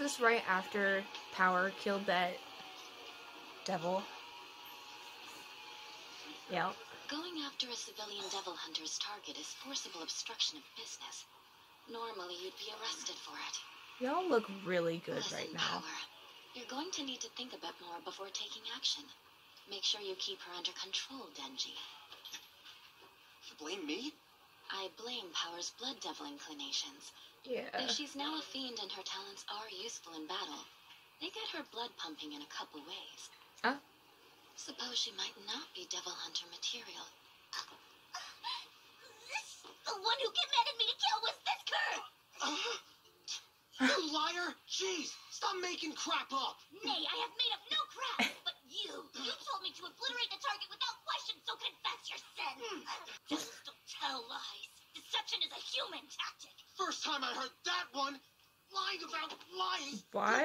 this right after Power killed that devil. Yeah. Going after a civilian devil hunter's target is forcible obstruction of business. Normally, you'd be arrested for it. Y'all look really good right now. Power, you're going to need to think a bit more before taking action. Make sure you keep her under control, Denji. Blame me? I blame Power's blood devil inclinations. Yeah. Though she's now a fiend and her talents are useful in battle, they get her blood pumping in a couple ways. Huh? Suppose she might not be devil hunter material. The one who commanded me to kill was this girl! You liar! Jeez! Stop making crap up! Nay, I have made up no crap! But you told me to obliterate the target without question, so confess your sin! Devils don't tell lies. Deception is a human tactic. First time I heard that one! Lying about lying! Why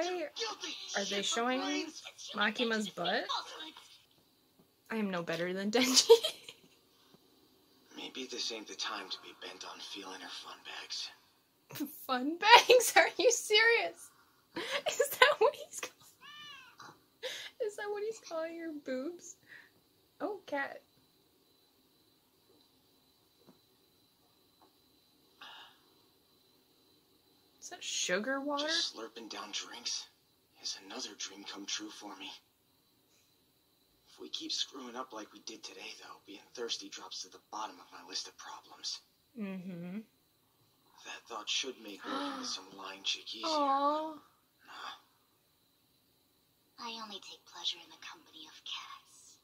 are they showing Makima's butt? I am no better than Denji. Maybe this ain't the time to be bent on feeling her fun bags. Fun bags? Are you serious? Is that what he's calling? Is that what he's calling her boobs? Oh, cat. Is that sugar water? Just slurping down drinks is another dream come true for me. If we keep screwing up like we did today, though, being thirsty drops to the bottom of my list of problems. Mm-hmm. That thought should make working with some lying chick easier. Aww. Nah. I only take pleasure in the company of cats.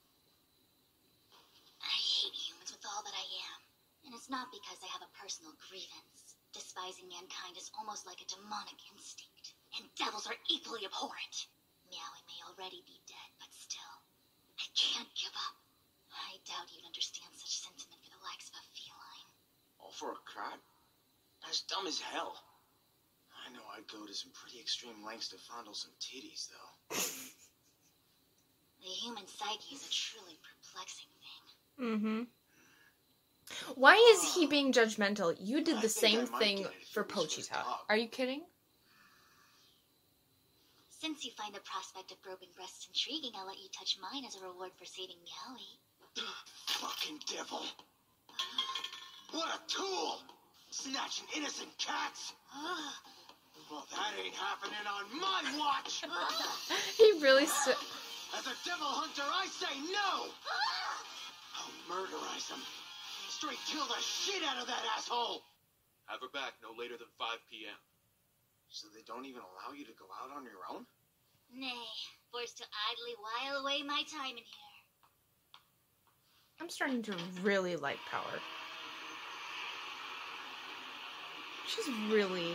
I hate humans with all that I am. And it's not because I have a personal grievance. Despising mankind is almost like a demonic instinct. And devils are equally abhorrent. Meowy may already be dead, but still. I can't give up. I doubt you'd understand such sentiment for the likes of a feline. All for a cat? That's dumb as hell. I know I'd go to some pretty extreme lengths to fondle some titties, though. The human psyche is a truly perplexing thing. Mm-hmm. Why is he being judgmental? You did the same thing for Pochita. Are you kidding? Since you find the prospect of groping breasts intriguing, I'll let you touch mine as a reward for saving Gally. Fucking devil! What a tool! Snatching innocent cats! Well, that ain't happening on my watch! He really... As a devil hunter, I say no! I'll murderize him. Straight kill the shit out of that asshole! Have her back no later than 5 p.m. So they don't even allow you to go out on your own? Nay, forced to idly while away my time in here. I'm starting to really like Power. She's really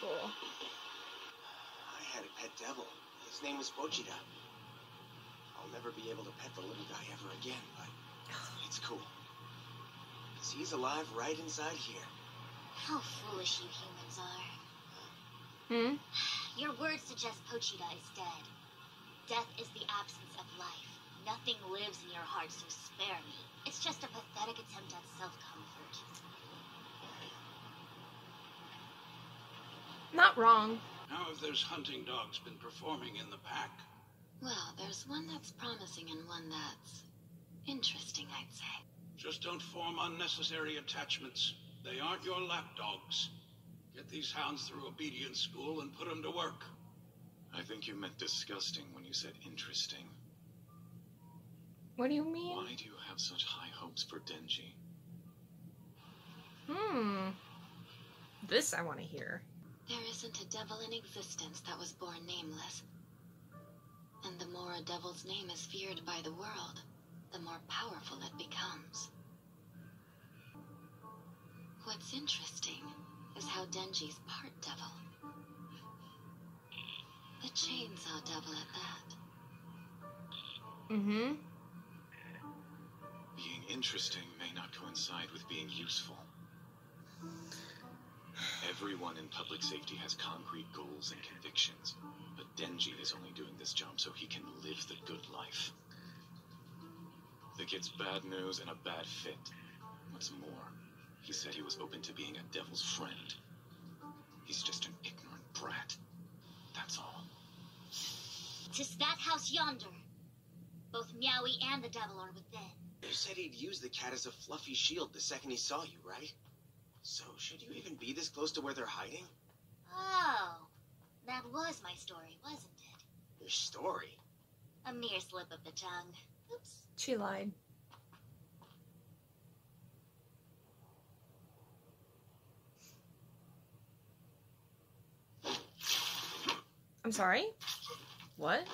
cool. I had a pet devil. His name was Pochita. I'll never be able to pet the little guy ever again, but it's cool. Because he's alive right inside here. How foolish you humans are. Hmm? Your words suggest Pochita is dead. Death is the absence of life. Nothing lives in your heart, so spare me. It's just a pathetic attempt at self-comfort. Not wrong. How have those hunting dogs been performing in the pack? Well, there's one that's promising and one that's interesting, I'd say. Just don't form unnecessary attachments. They aren't your lapdogs. Get these hounds through obedience school and put them to work. I think you meant disgusting when you said interesting. What do you mean? Why do you have such high hopes for Denji? This I want to hear. There isn't a devil in existence that was born nameless. And the more a devil's name is feared by the world, the more powerful it becomes. What's interesting is how Denji's part devil. A chainsaw devil at that. Mm-hmm. Being interesting may not coincide with being useful. Everyone in public safety has concrete goals and convictions, but Denji is only doing this job so he can live the good life. The kid's bad news and a bad fit. What's more, he said he was open to being a devil's friend. He's just an ignorant brat. That's all. 'Tis that house yonder. Both Meowy and the devil are within. You said he'd use the cat as a fluffy shield the second he saw you, right? So should you even be this close to where they're hiding? Oh, that was my story, wasn't it? Your story? A mere slip of the tongue. Oops. She lied. I'm sorry? What?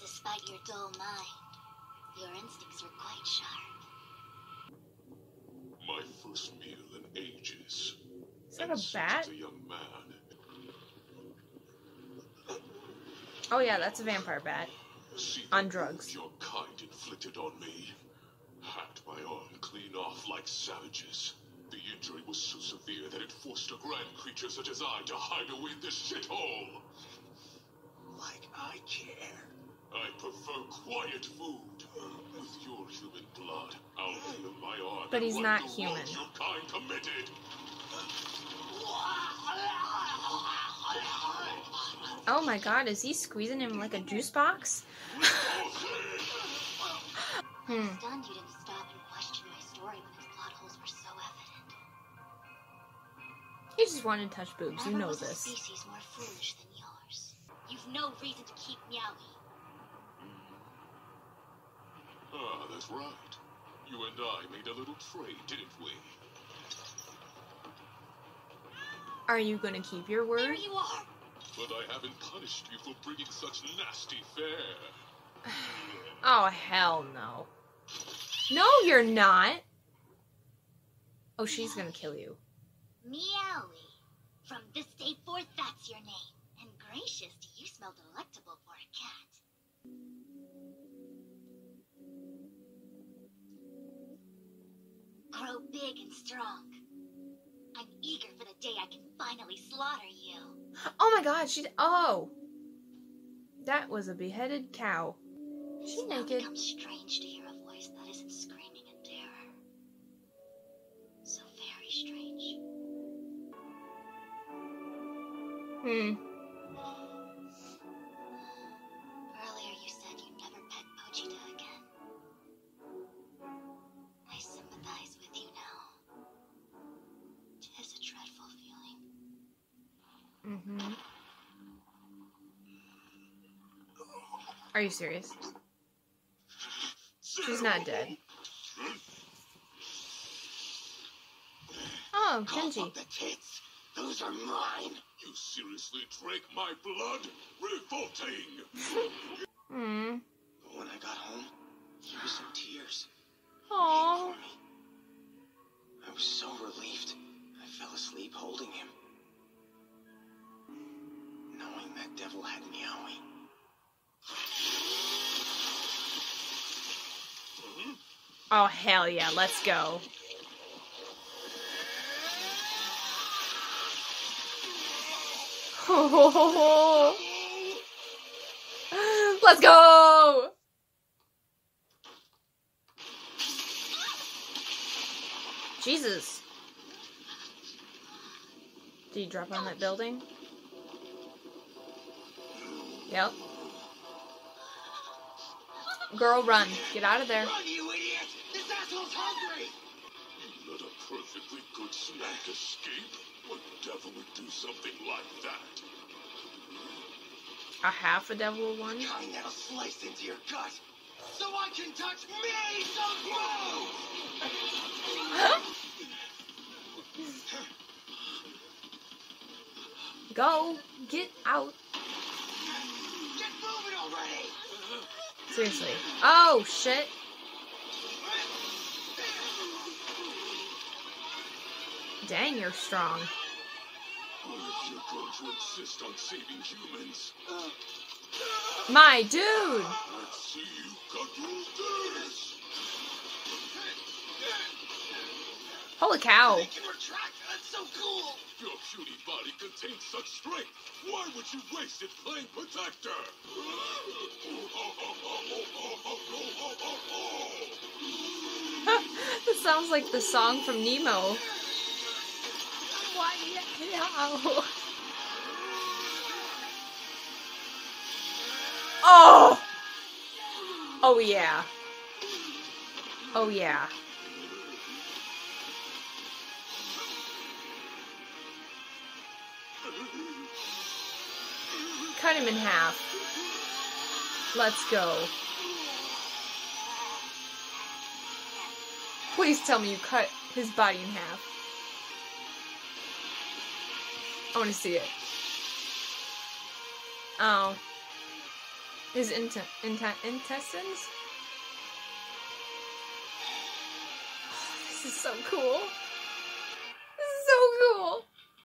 Despite your dull mind, your instincts are quite sharp. My first meal in ages. Is that a bat? A young man. Oh yeah, that's a vampire bat. See on drugs. Your kind inflicted on me. Hacked my arm clean off like savages. The injury was so severe that it forced a grand creature such as I to hide away in this shithole. Like I care. I prefer quiet food. With your human blood, I'll heal my arm. But he's not human. Your kind committed. Oh my god, is he squeezing him like a juice box? I'm stunned you didn't stop and question my story when his plot holes were so evident. He just wanted to touch boobs, you know this. Never was a species more foolish than yours. You've no reason to keep Meowy. Ah, that's right. You and I made a little trade, didn't we? Are you gonna keep your word? There you are. But I haven't punished you for bringing such nasty fare. Oh, hell no. No, you're not. Oh, she's gonna kill you. Meowy. From this day forth, that's your name. And gracious, do you smell delectable for a cat? Grow big and strong. I'm eager for the day I can finally slaughter you. Oh my god, she's... Oh! That was a beheaded cow. She's naked. It becomes strange to hear a voice that isn't screaming in terror. So very strange. Earlier you said you'd never pet Pochita again. I sympathize with you now. Tis a dreadful feeling. Are you serious? She's not dead. Oh, Kenji. The kids. Those are mine. You seriously drank my blood? Revolting. When I got home, there were some tears. Aww. I was so relieved. I fell asleep holding him, knowing that devil had Meowy. Oh, hell yeah, let's go. Let's go! Jesus. Did he drop on that building? Yep. Girl, run. Get out of there. Let a perfectly good snack escape? What devil would do something like that? A half a devil one? Kind that'll slice into your gut, so I can touch me some blow. Go get out. Get moving already. Seriously. Oh shit. Dang, you're strong. If you're going to insist on saving humans. My dude! Let's see you cuddle this. Holy cow. They can retract? That's so cool. Your puny body contains such strength. Why would you waste it playing protector? That sounds like the song from Nemo. Oh! Oh yeah. Oh yeah. Cut him in half. Let's go. Please tell me you cut his body in half. I want to see it. Oh. His intestines? Oh, this is so cool.